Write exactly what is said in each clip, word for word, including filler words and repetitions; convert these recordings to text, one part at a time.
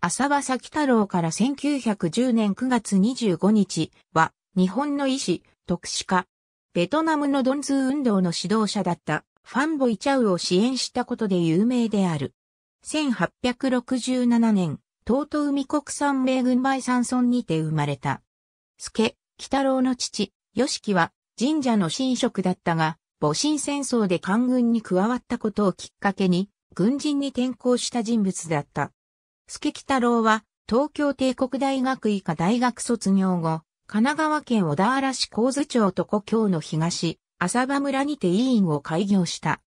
浅羽朔太郎からせんきゅうひゃくじゅうねんくがつにじゅうごにちは、日本の医師、特使家。ベトナムのドンズー運動の指導者だったファン・ボイ・チャウを支援したことで有名である。せんはっぴゃくろくじゅうななねん、遠江国産名郡梅山村にて生まれた。助、喜太郎の父、義喜は神社の神職だったが、戊辰戦争で官軍に加わったことをきっかけに、軍人に転向した人物だった。助喜太郎は東京帝国大学医科大学卒業後、神奈川県小田原市神津町と故郷の東、浅羽村にて医院を開業した。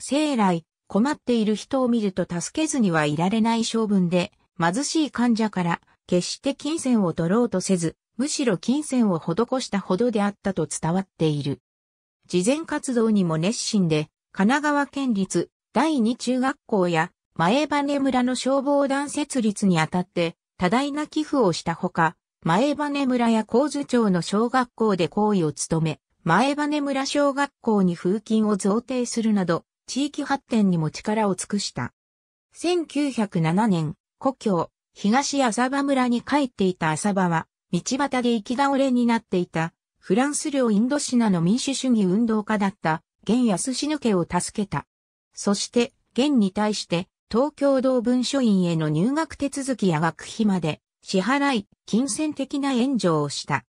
生来、困っている人を見ると助けずにはいられない性分で、貧しい患者から決して金銭を取ろうとせず、むしろ金銭を施したほどであったと伝わっている。慈善活動にも熱心で、神奈川県立第二中学校や、前羽村の消防団設立にあたって多大な寄付をしたほか、前羽村や神津町の小学校で校医を務め、前羽村小学校に風琴を贈呈するなど、地域発展にも力を尽くした。せんきゅうひゃくななねん、故郷、東浅羽村に帰っていた浅羽は、道端で行き倒れになっていた、フランス領インドシナの民主主義運動家だった、源安信家を助けた。そして、源に対して、東京同文書院への入学手続きや学費まで支払い、金銭的な援助をした。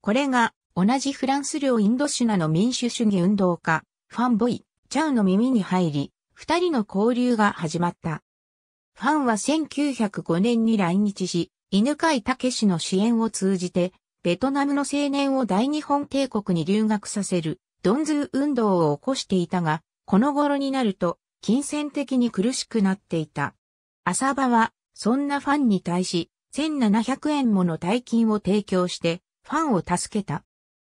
これが同じフランス領インドシナの民主主義運動家、ファン・ボイ・チャウの耳に入り、二人の交流が始まった。ファンはせんきゅうひゃくごねんに来日し、犬飼毅の支援を通じて、ベトナムの青年を大日本帝国に留学させるドンズー運動を起こしていたが、この頃になると、金銭的に苦しくなっていた。浅羽は、そんなファンに対し、せんななひゃくえんもの大金を提供して、ファンを助けた。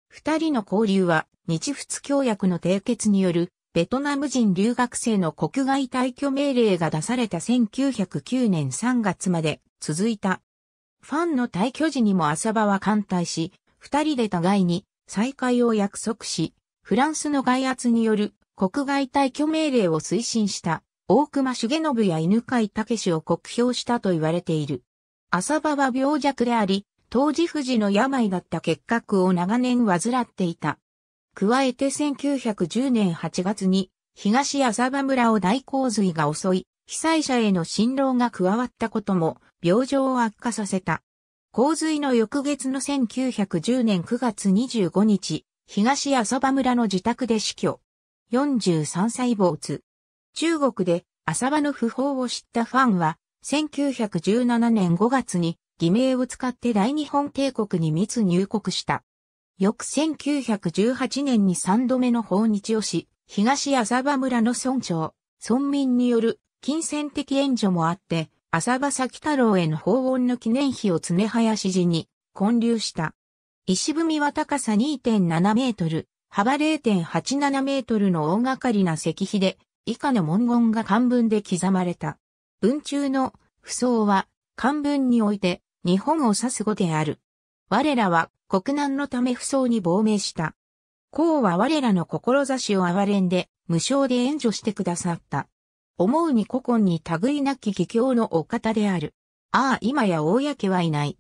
二人の交流は、日仏協約の締結による、ベトナム人留学生の国外退去命令が出されたせんきゅうひゃくきゅうねんさんがつまで続いた。ファンの退去時にも浅羽は歓待し、二人で互いに再会を約束し、フランスの外圧による、国外退去命令を推進した大隈重信や犬飼毅を酷評したと言われている。浅羽は病弱であり、当時不治の病だった結核を長年患っていた。加えてせんきゅうひゃくじゅうねんはちがつに東浅羽村を大洪水が襲い、被災者への心労が加わったことも病状を悪化させた。洪水の翌月のせんきゅうひゃくじゅうねんくがつにじゅうごにち、東浅羽村の自宅で死去。よんじゅうさんさい没。中国で浅羽の訃報を知ったファンは、せんきゅうひゃくじゅうななねんごがつに偽名を使って大日本帝国に密入国した。翌せんきゅうひゃくじゅうはちねんにさんどめの訪日をし、東浅羽村の村長、村民による金銭的援助もあって、浅羽朔太郎への訪問の記念碑を常林寺に建立した。石踏みは高さ にてんななメートル。幅 れいてんはちななメートルの大掛かりな石碑で、以下の文言が漢文で刻まれた。文中の扶桑は、漢文において、日本を指す語である。我らは、国難のため扶桑に亡命した。公は我らの志を哀れんで、無償で援助してくださった。思うに古今に類いなき義教のお方である。ああ、今や公はいない。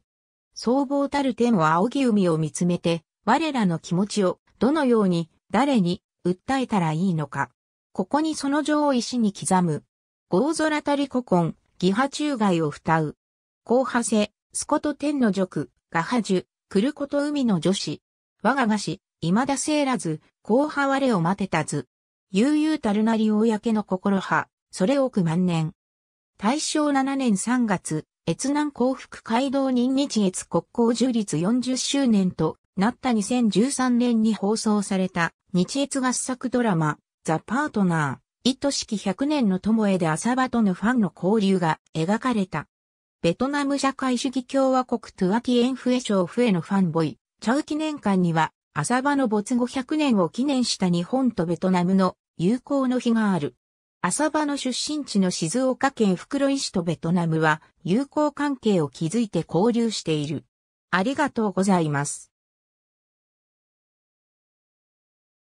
僧帽たる天を仰ぎ海を見つめて、我らの気持ちを、どのように、誰に、訴えたらいいのか。ここにその情を石に刻む。豪空たり古今、義破中外を蓋う。後破世、すこと天の辱、我破樹、来ること海の女子。我ががし、未だせえらず、後破我を待てたず。悠々たるなり公の心派、それ億万年。たいしょうななねんさんがつ、越南幸福街道人日越国交樹立よんじゅっしゅうねんと、なったにせんじゅうさんねんに放送された日越合作ドラマザ・パートナー、愛しきひゃくねんの友へで浅羽とのファンの交流が描かれた。ベトナム社会主義共和国トゥアティエンフエ省フエのファンボイ・チャウ記念館には浅羽の没後ひゃくねんを記念した日本とベトナムの友好の日がある。浅羽の出身地の静岡県袋井市とベトナムは友好関係を築いて交流している。ありがとうございます。